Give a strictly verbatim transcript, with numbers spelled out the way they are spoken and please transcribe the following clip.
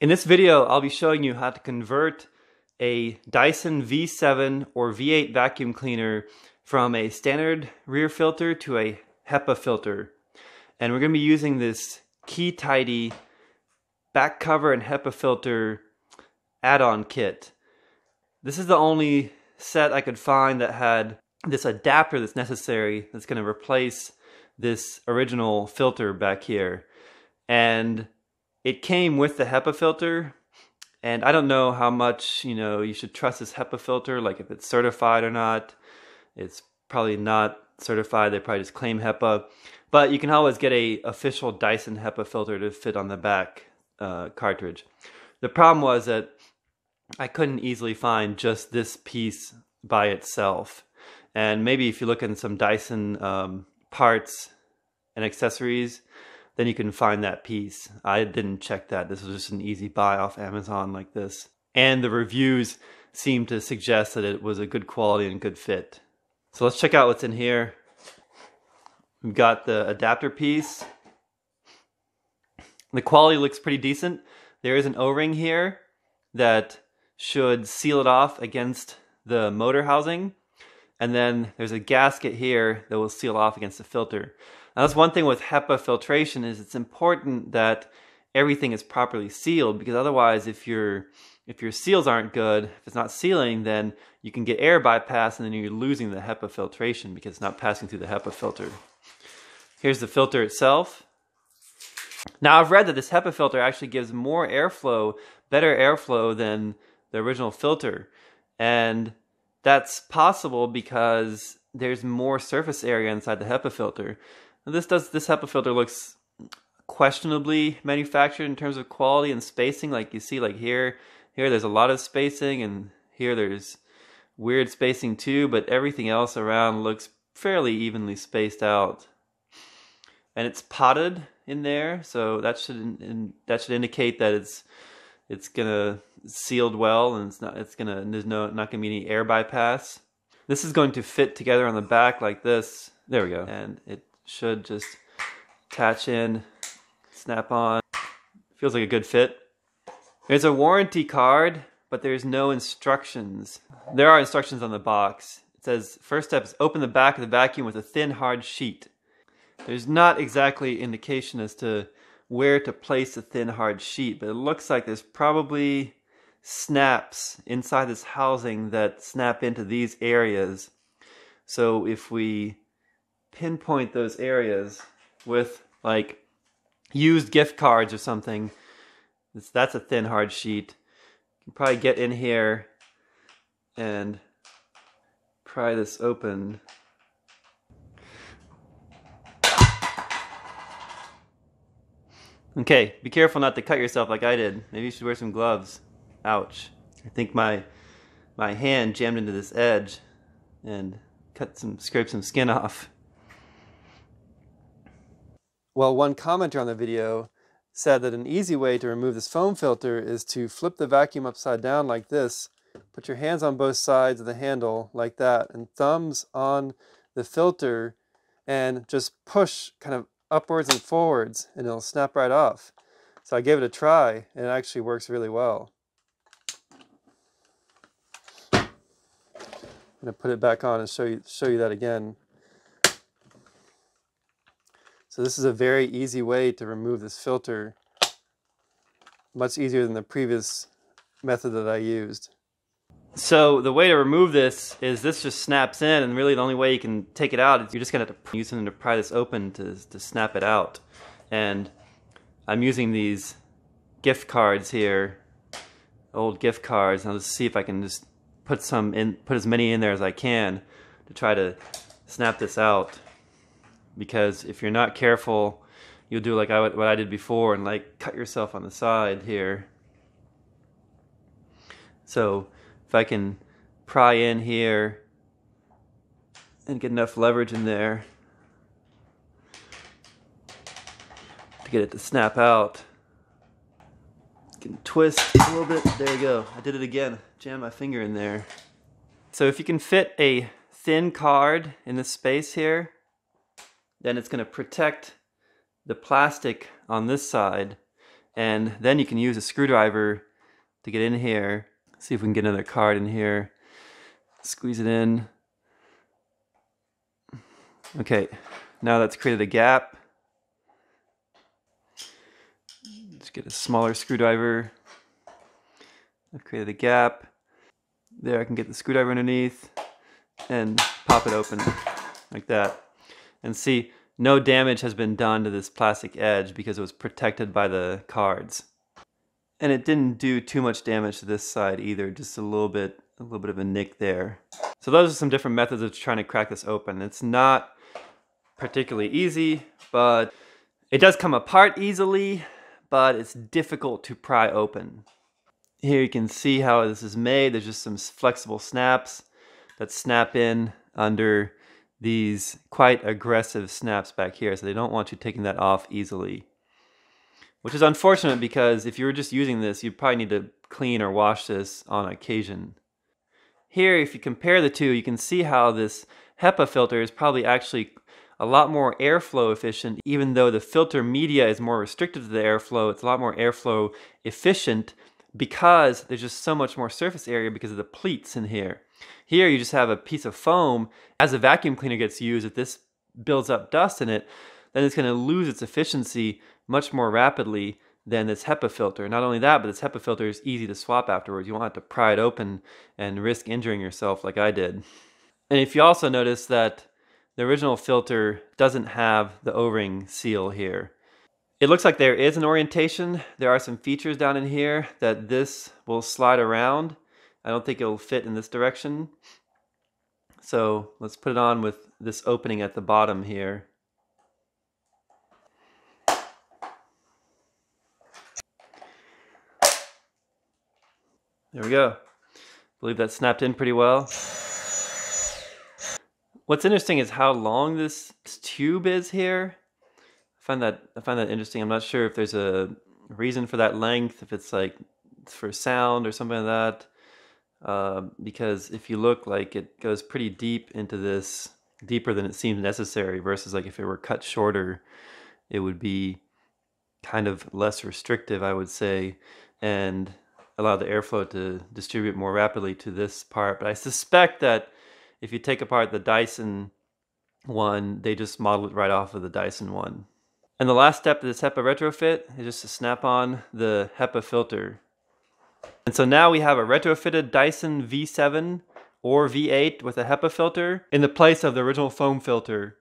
In this video, I'll be showing you how to convert a Dyson V seven or V eight vacuum cleaner from a standard rear filter to a HEPA filter. And we're going to be using this Key Tidy back cover and HEPA filter add-on kit. This is the only set I could find that had this adapter that's necessary that's going to replace this original filter back here. And it came with the HEPA filter, and I don't know how much, you know, you should trust this HEPA filter, like if it's certified or not. It's probably not certified, they probably just claim HEPA. But you can always get a official Dyson HEPA filter to fit on the back uh, cartridge. The problem was that I couldn't easily find just this piece by itself. And maybe if you look in some Dyson um, parts and accessories, then you can find that piece. I didn't check that. This was just an easy buy off Amazon like this. And the reviews seem to suggest that it was a good quality and good fit. So let's check out what's in here. We've got the adapter piece. The quality looks pretty decent. There is an O-ring here that should seal it off against the motor housing. And then there's a gasket here that will seal off against the filter. Now, that's one thing with HEPA filtration, is it's important that everything is properly sealed, because otherwise if your if your seals aren't good, if it's not sealing, then you can get air bypass and then you're losing the HEPA filtration because it's not passing through the HEPA filter. Here's the filter itself. Now, I've read that this HEPA filter actually gives more airflow, better airflow than the original filter. And that's possible because there's more surface area inside the HEPA filter. Now, this does this HEPA filter looks questionably manufactured in terms of quality and spacing. Like you see, like here, here there's a lot of spacing, and here there's weird spacing too. But everything else around looks fairly evenly spaced out, and it's potted in there, so that should in, that should indicate that it's it's gonna sealed well, and it's not it's gonna there's no not gonna be any air bypass. This is going to fit together on the back like this. There we go. And it should just attach in, snap on. Feels like a good fit. There's a warranty card, but there's no instructions. There are instructions on the box. It says, first step is open the back of the vacuum with a thin, hard sheet. There's not exactly indication as to where to place the thin, hard sheet, but it looks like there's probably snaps inside this housing that snap into these areas. So if we pinpoint those areas with like used gift cards or something, it's, that's a thin hard sheet. You can probably get in here and pry this open. Okay, be careful not to cut yourself like I did. Maybe you should wear some gloves. Ouch. I think my my hand jammed into this edge and cut some scraped some skin off. Well, one commenter on the video said that an easy way to remove this foam filter is to flip the vacuum upside down like this, put your hands on both sides of the handle like that, and thumbs on the filter, and just push kind of upwards and forwards, and it'll snap right off. So I gave it a try, and it actually works really well. I'm going to put it back on and show you, show you that again. So this is a very easy way to remove this filter. Much easier than the previous method that I used. So the way to remove this is this just snaps in, and really the only way you can take it out is you're just going to have to use something to pry this open to, to snap it out. And I'm using these gift cards here, old gift cards, and I'll just see if I can just put some in, put as many in there as I can to try to snap this out. Because if you're not careful, you'll do like I, what I did before and like cut yourself on the side here. So if I can pry in here and get enough leverage in there to get it to snap out. You can twist a little bit. There you go. I did it again. Jammed my finger in there. So if you can fit a thin card in this space here, then it's going to protect the plastic on this side, and then you can use a screwdriver to get in here. Let's see if we can get another card in here. Squeeze it in. Okay, now that's created a gap. Let's get a smaller screwdriver. I've created a gap. There, I can get the screwdriver underneath and pop it open like that. And see, no damage has been done to this plastic edge because it was protected by the cards. And it didn't do too much damage to this side either, just a little bit, a little bit of a nick there. So those are some different methods of trying to crack this open. It's not particularly easy, but it does come apart easily, but it's difficult to pry open. Here you can see how this is made. There's just some flexible snaps that snap in under these quite aggressive snaps back here. So they don't want you taking that off easily, which is unfortunate because if you were just using this, you'd probably need to clean or wash this on occasion. Here, if you compare the two, you can see how this HEPA filter is probably actually a lot more airflow efficient. Even though the filter media is more restricted to the airflow, it's a lot more airflow efficient because there's just so much more surface area because of the pleats in here. Here you just have a piece of foam. As a vacuum cleaner gets used, if this builds up dust in it, then it's going to lose its efficiency much more rapidly than this HEPA filter. Not only that, but this HEPA filter is easy to swap afterwards. You won't have to pry it open and risk injuring yourself like I did. And if you also notice that the original filter doesn't have the O-ring seal here. It looks like there is an orientation. There are some features down in here that this will slide around. I don't think it'll fit in this direction. So let's put it on with this opening at the bottom here. There we go. I believe that snapped in pretty well. What's interesting is how long this tube is here. I find that I find that interesting. I'm not sure if there's a reason for that length, if it's like for sound or something like that, uh, because if you look, like, it goes pretty deep into this, deeper than it seems necessary, versus like if it were cut shorter, it would be kind of less restrictive, I would say, and allow the airflow to distribute more rapidly to this part. But I suspect that if you take apart the Dyson one, they just model it right off of the Dyson one. And the last step of this HEPA retrofit is just to snap on the HEPA filter. And so now we have a retrofitted Dyson V seven or V eight with a HEPA filter in the place of the original foam filter.